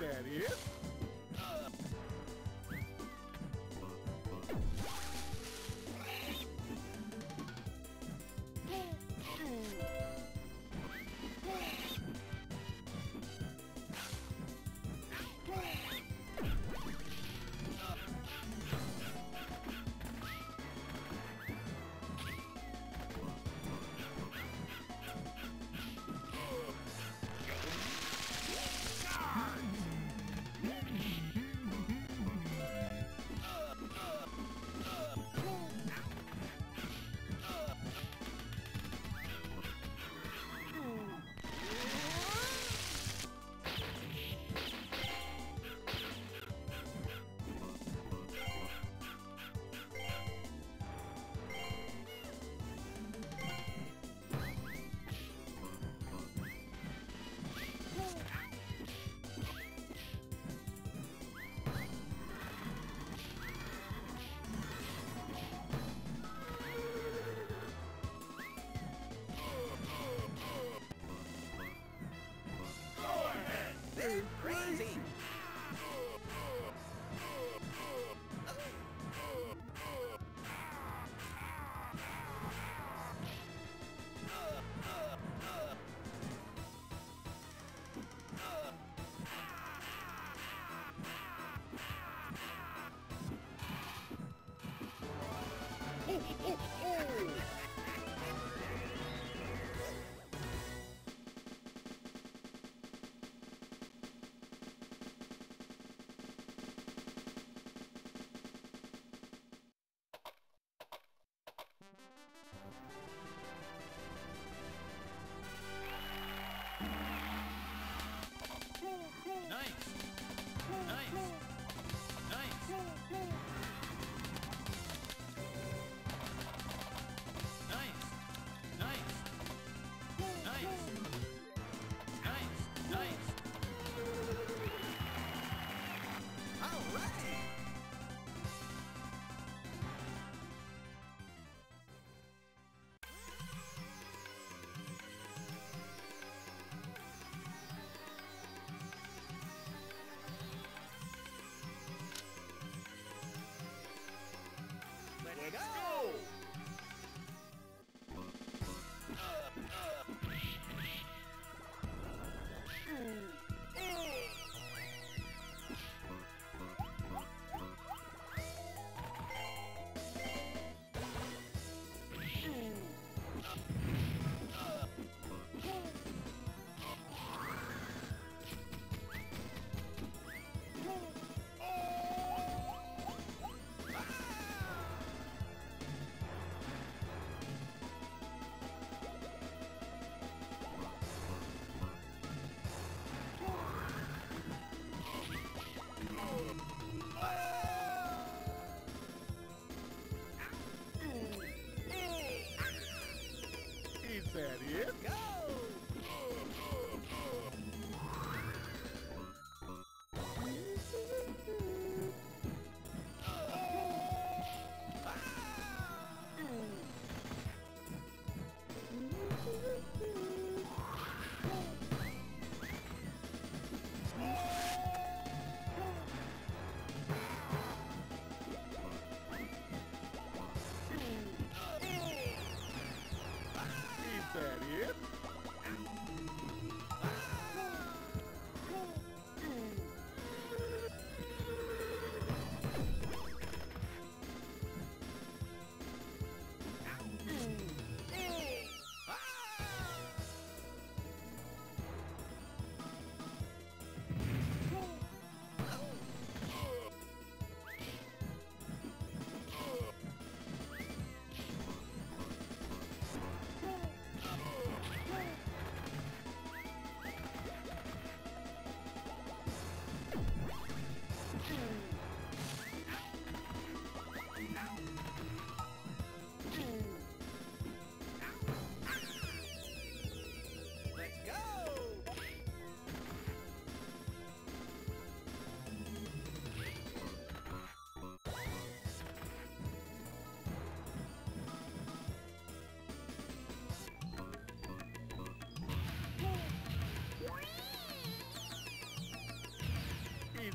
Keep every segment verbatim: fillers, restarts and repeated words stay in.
that it?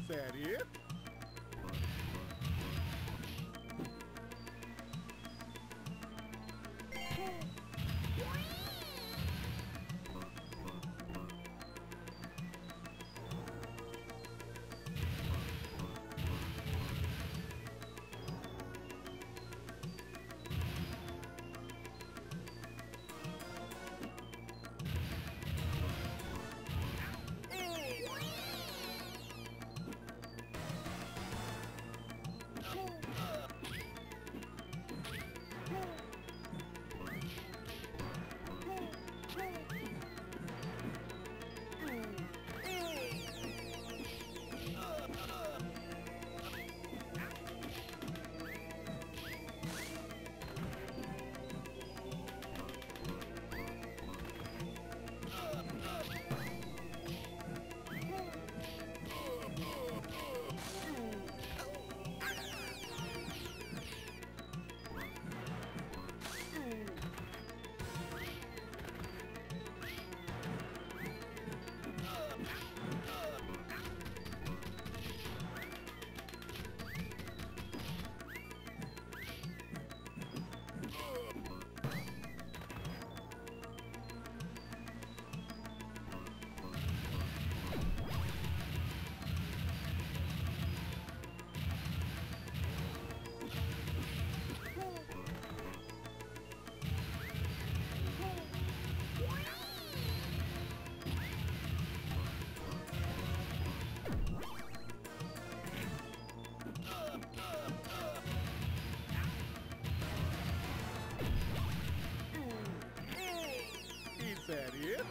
that it? That it?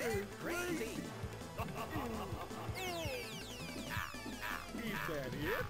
They're crazy! Is that it? Is that it?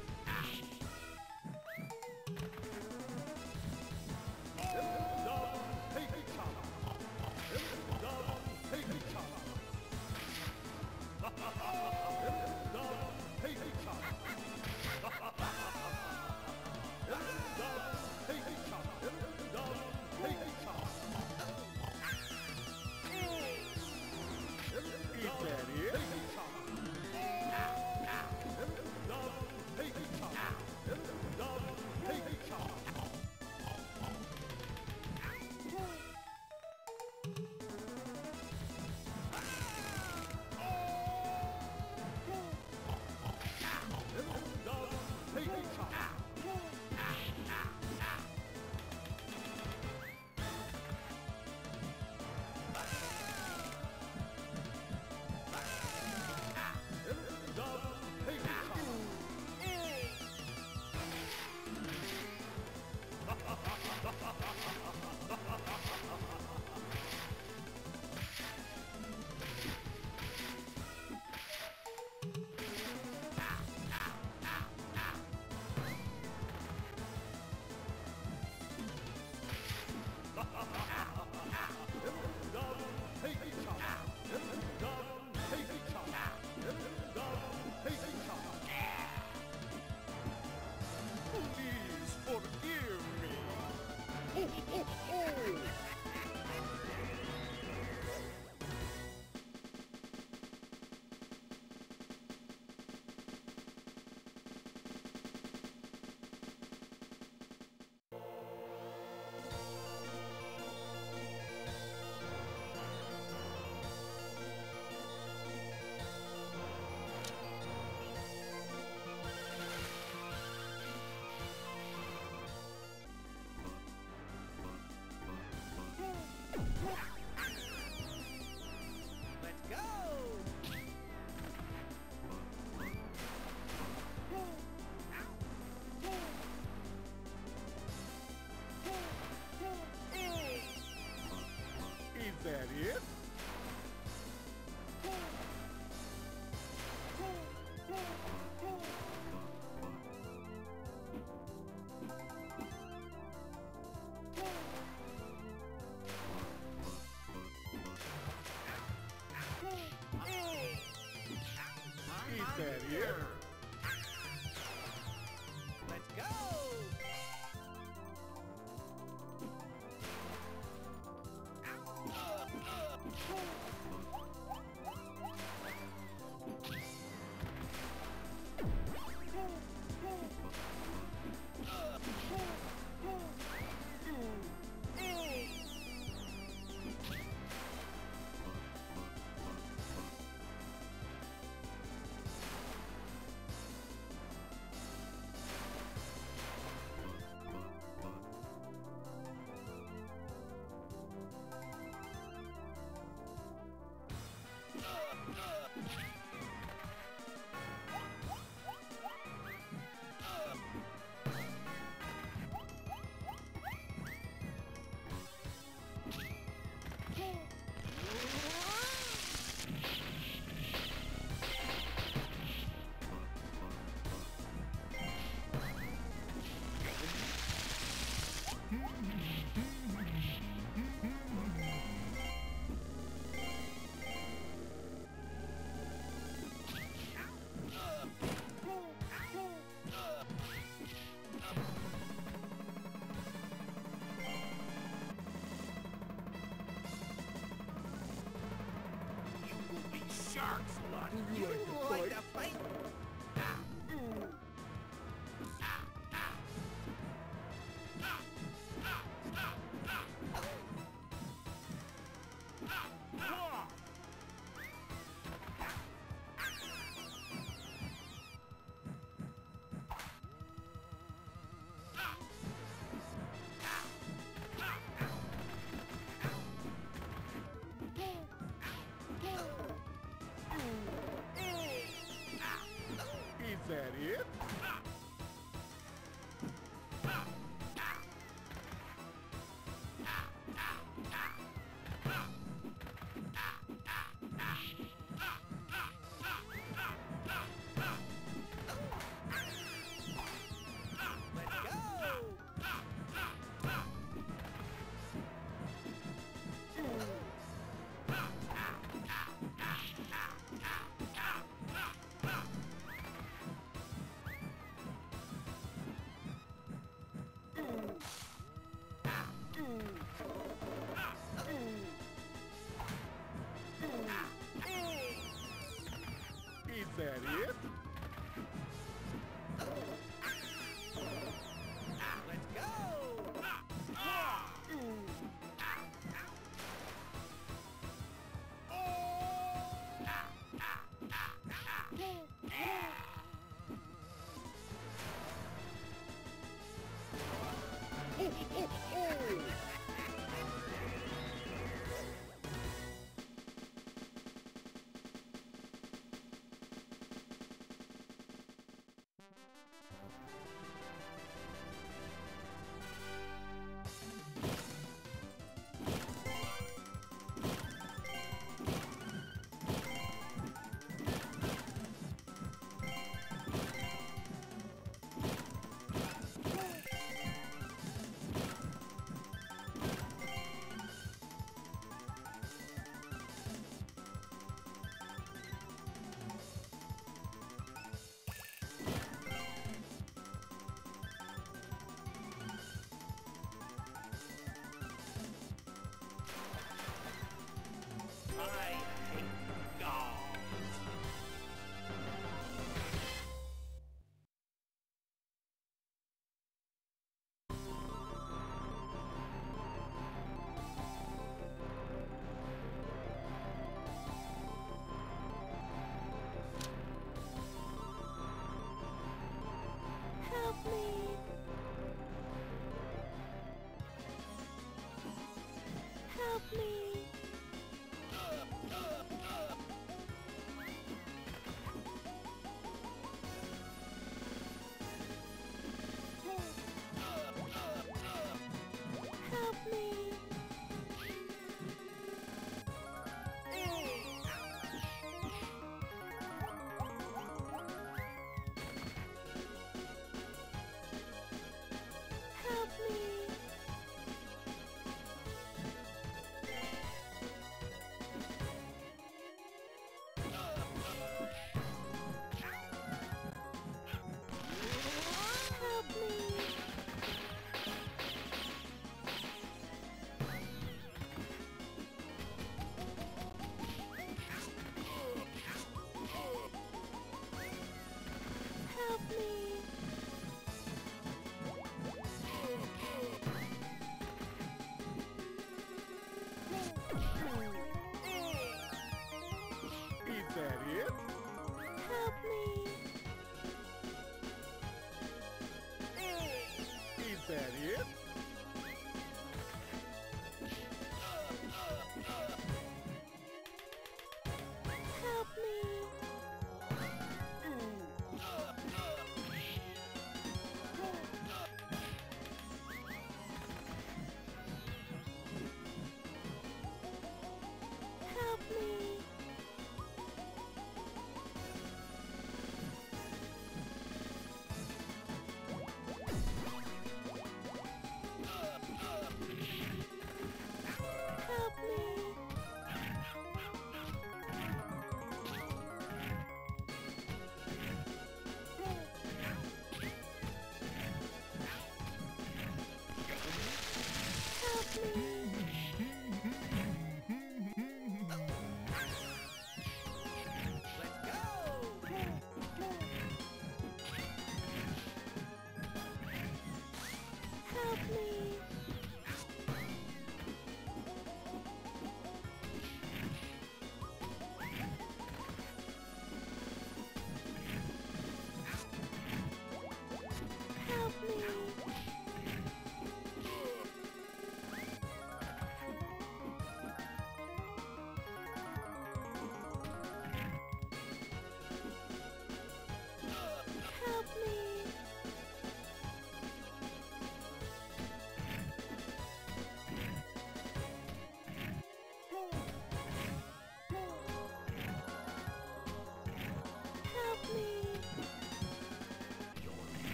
Hey,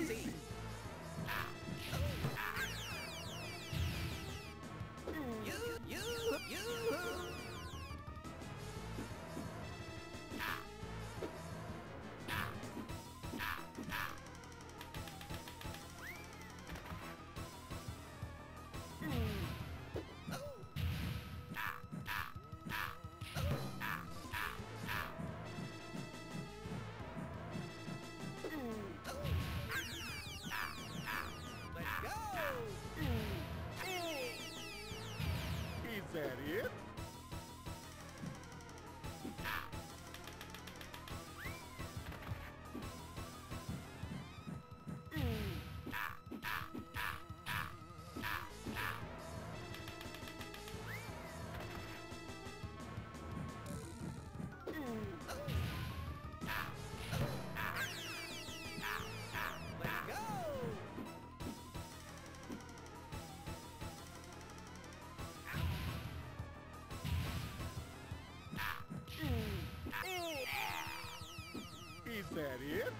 easy. You, you, you. Is that it? Is that it?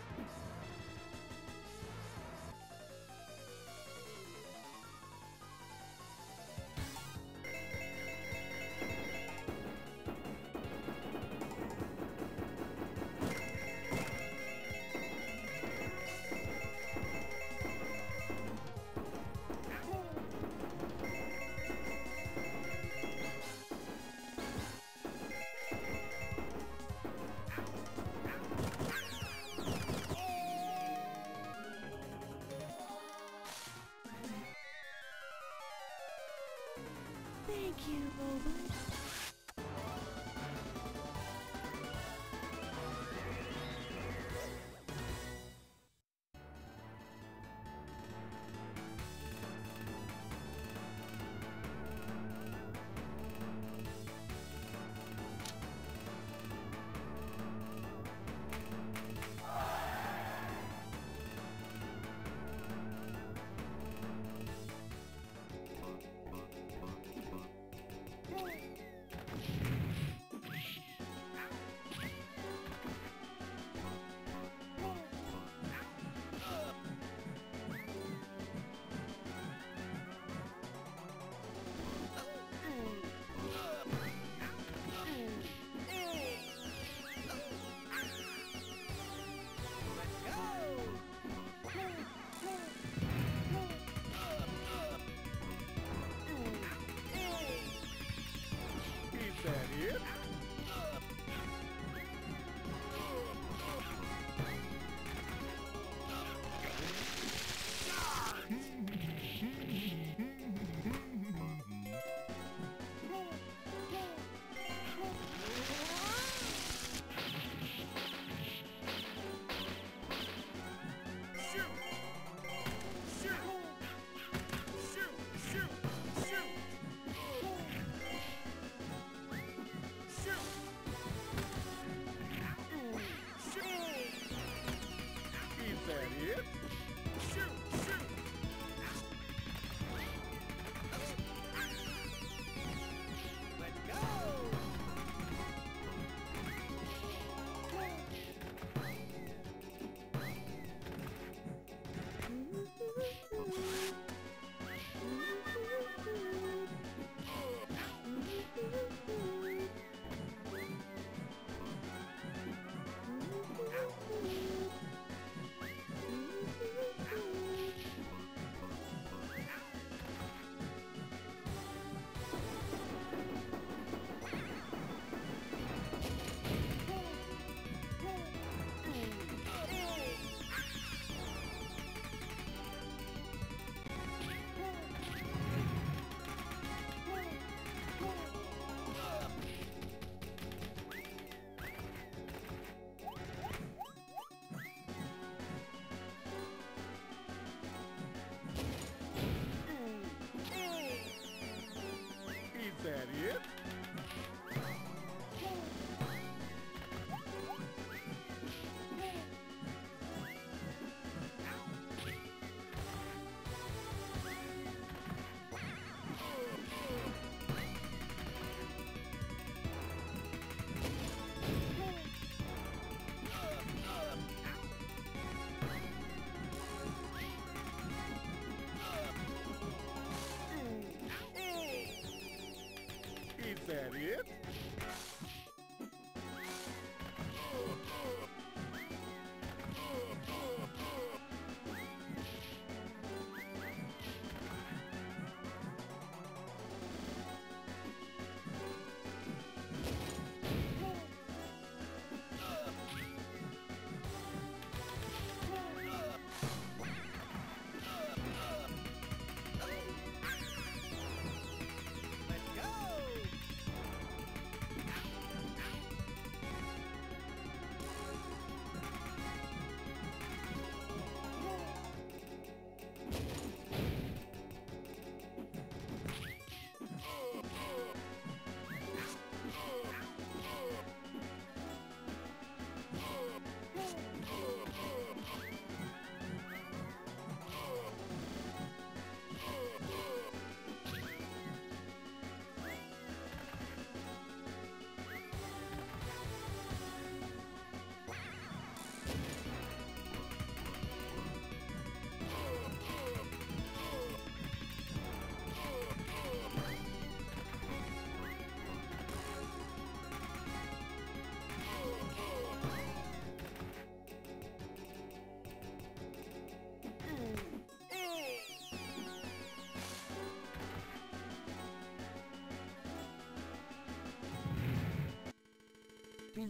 Oh!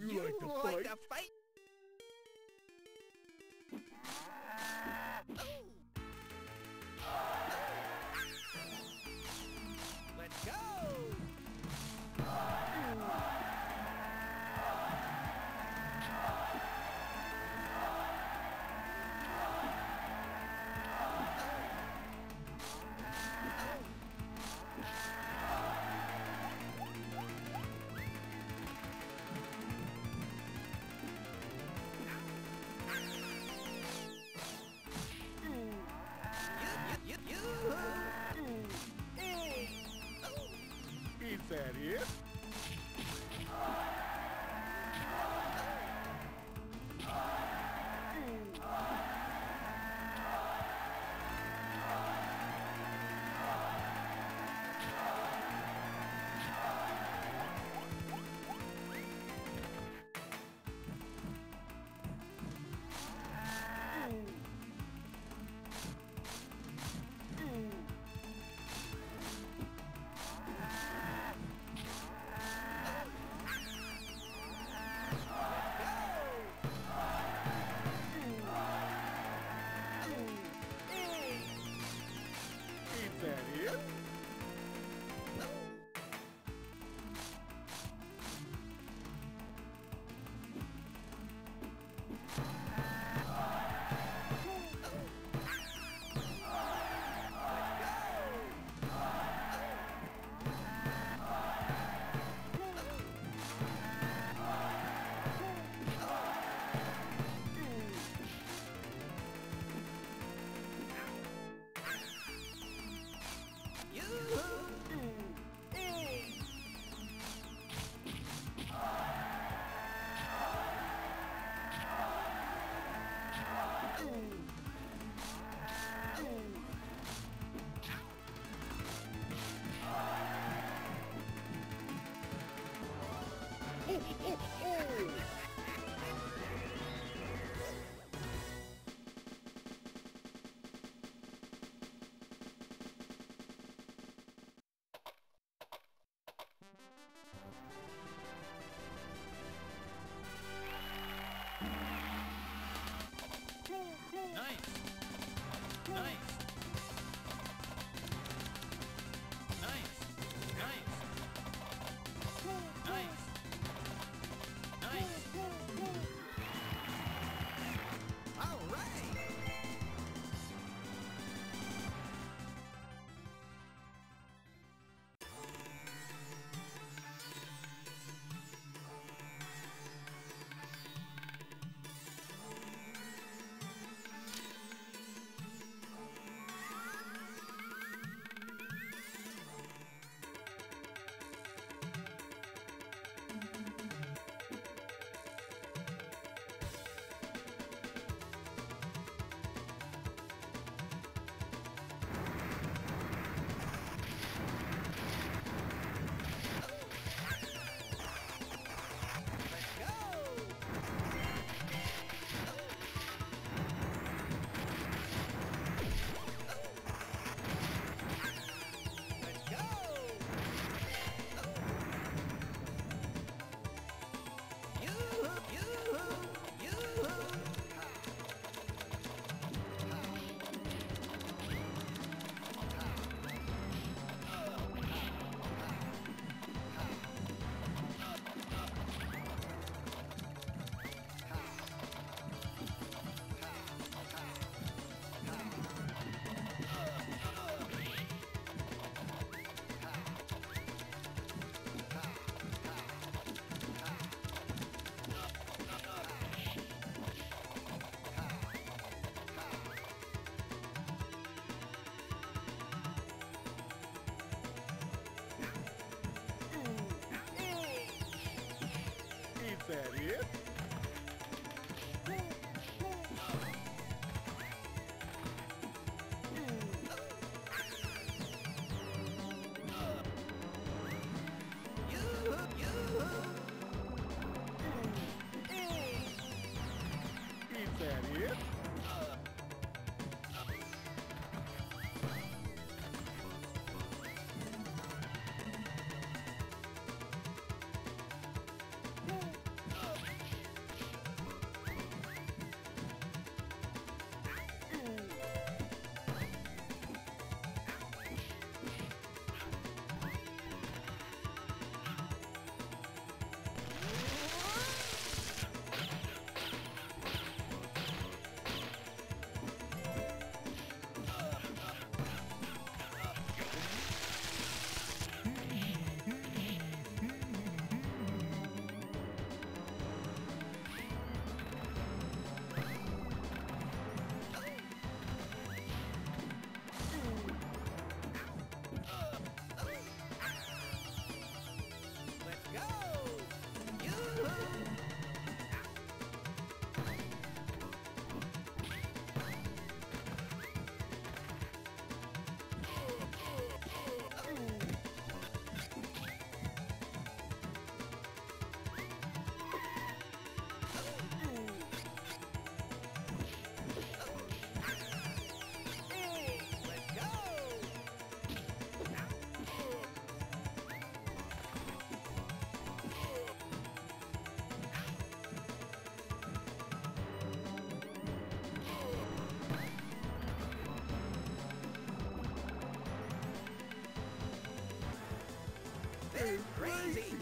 you, you like to like fight? fight? Let's go! Is that it? Is that it? Oh! is crazy!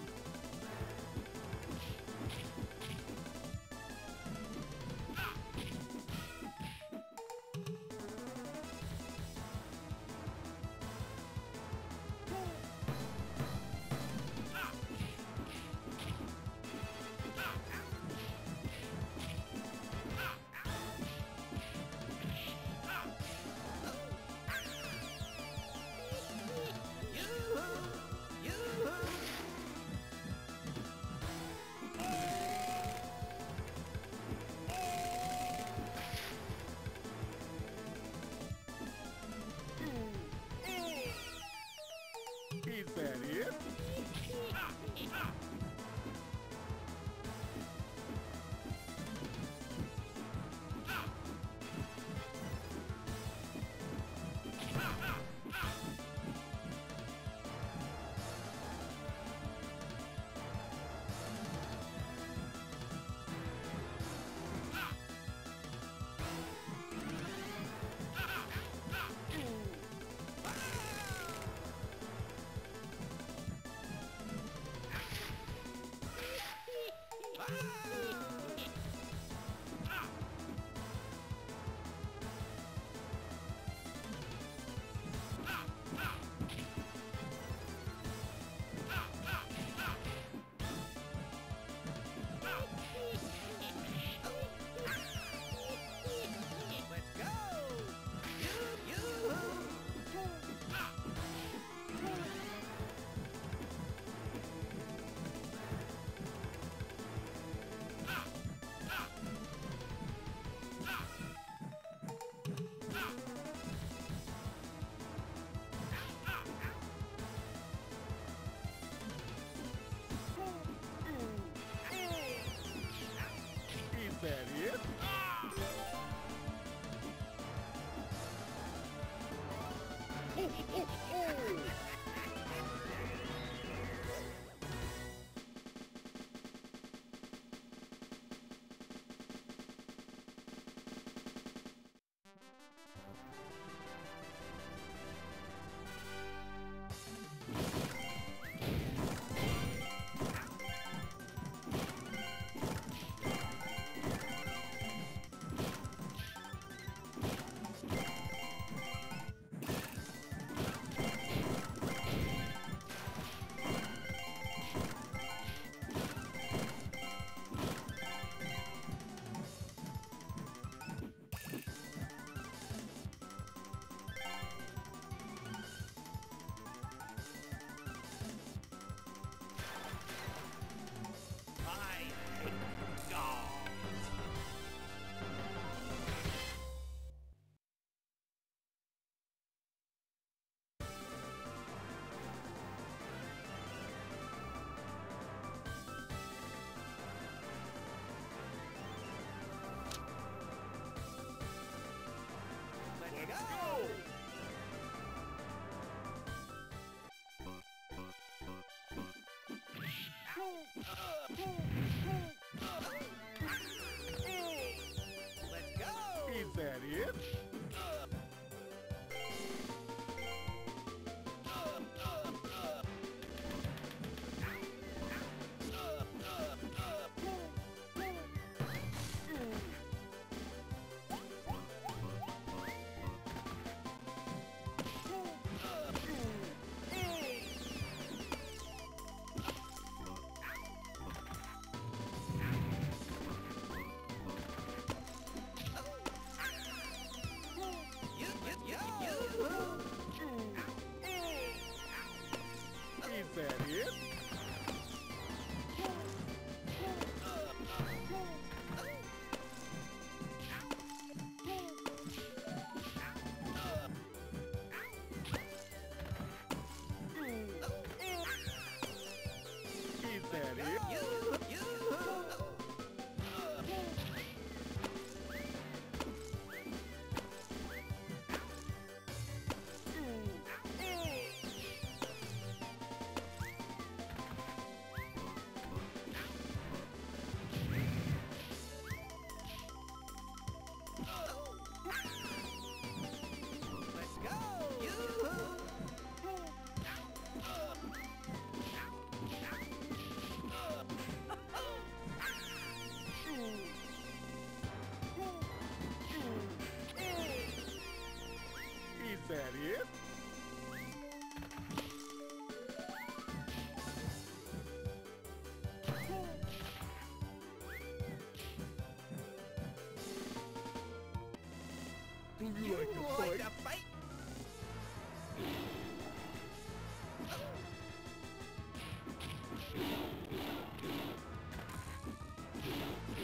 You like to fight? Like to fight?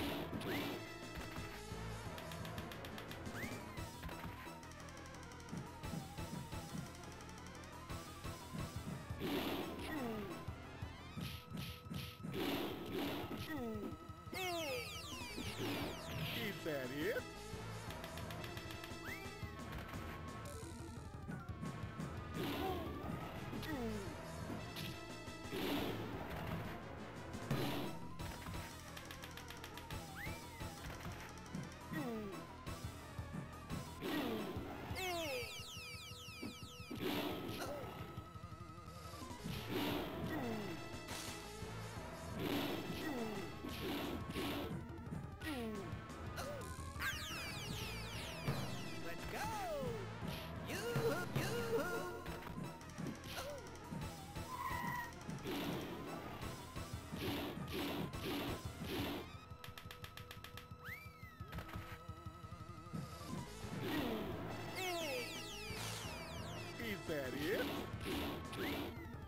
Is that it? Is that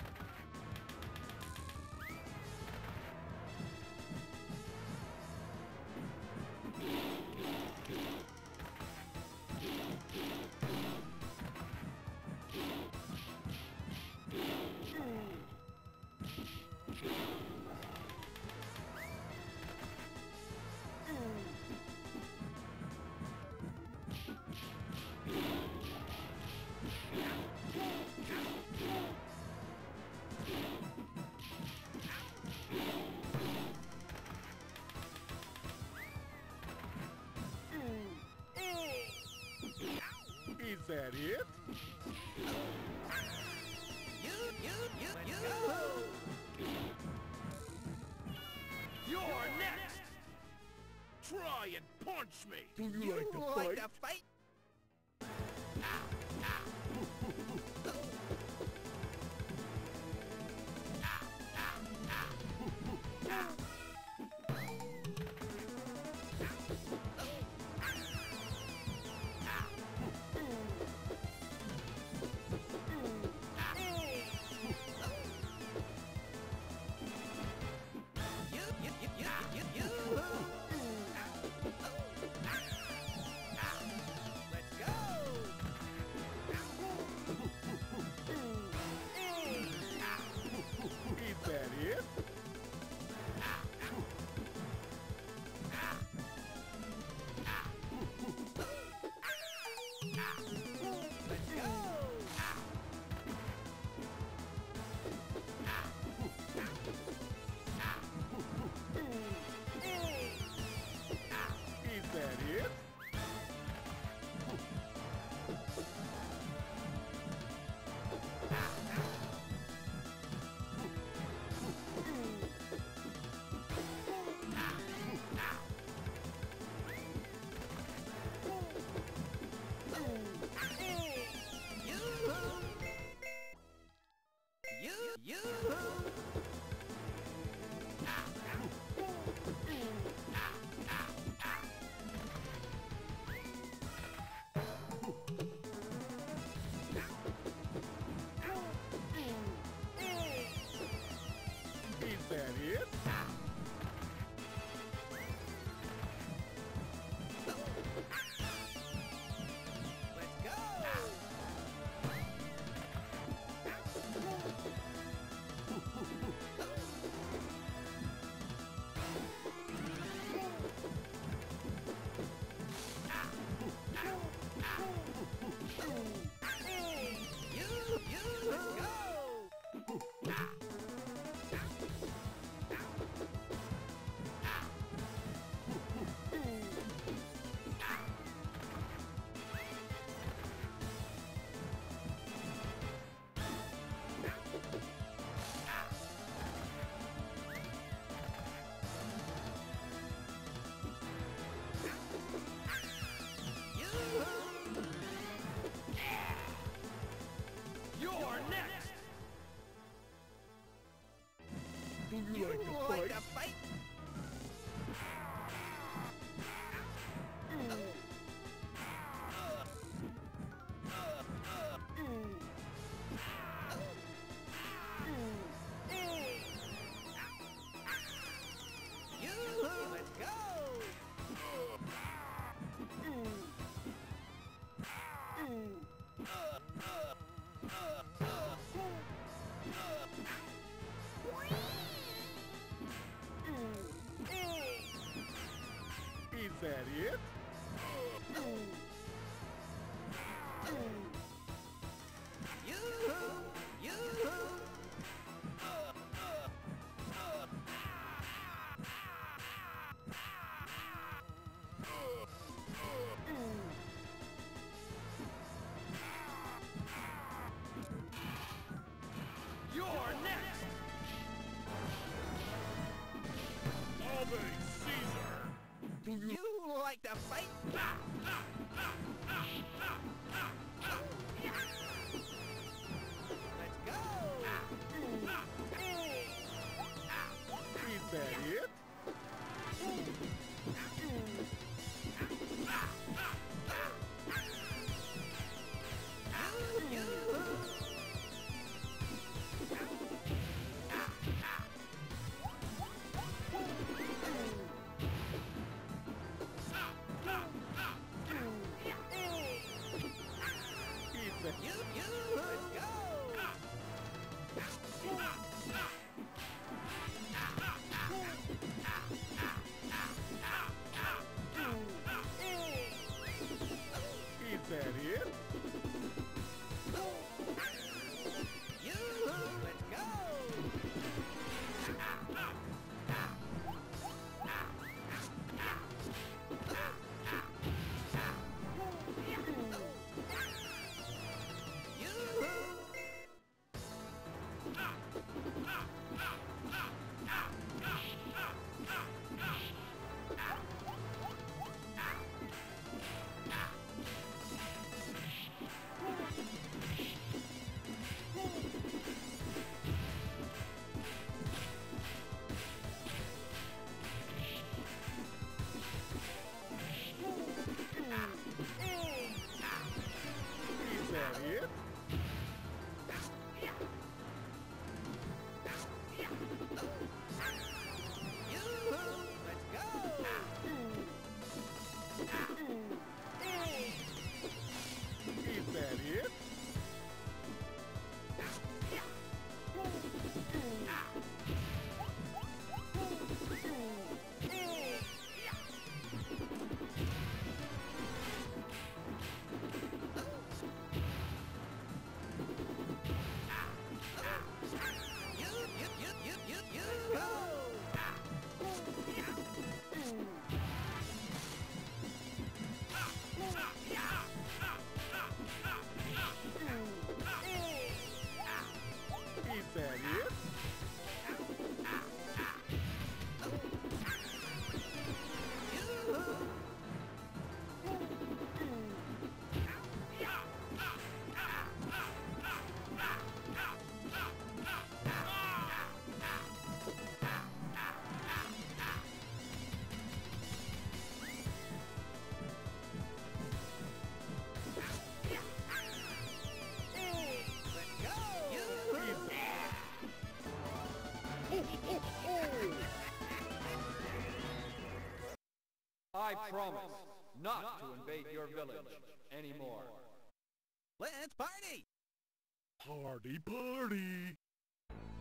it? Is that it? You, you, you, you! You're, You're next. next! Try and punch me! Do you, you like to fight? Like to fight? Is that it? Yeah! it? Yoo-hoo! Yoo-hoo! You're next! Alvin Caesar! Do you like to fight? Ah, ah, ah, ah, ah, ah, ah. Yeah. Let's go! Ah, ah, hey. Ah. Is that it? Ah, ah, ah, ah. You, you, let's go! Is that it? You, let's go! Is that it? Is that it? Is that it? I promise not, not to invade your village, village anymore. anymore. Let's party! Party, party!